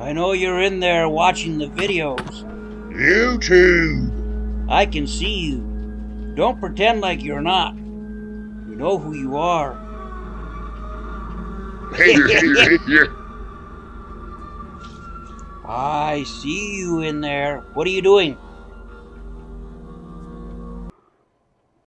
I know you're in there watching the videos. YouTube! I can see you. Don't pretend like you're not. We know who you are. I see you in there. What are you doing?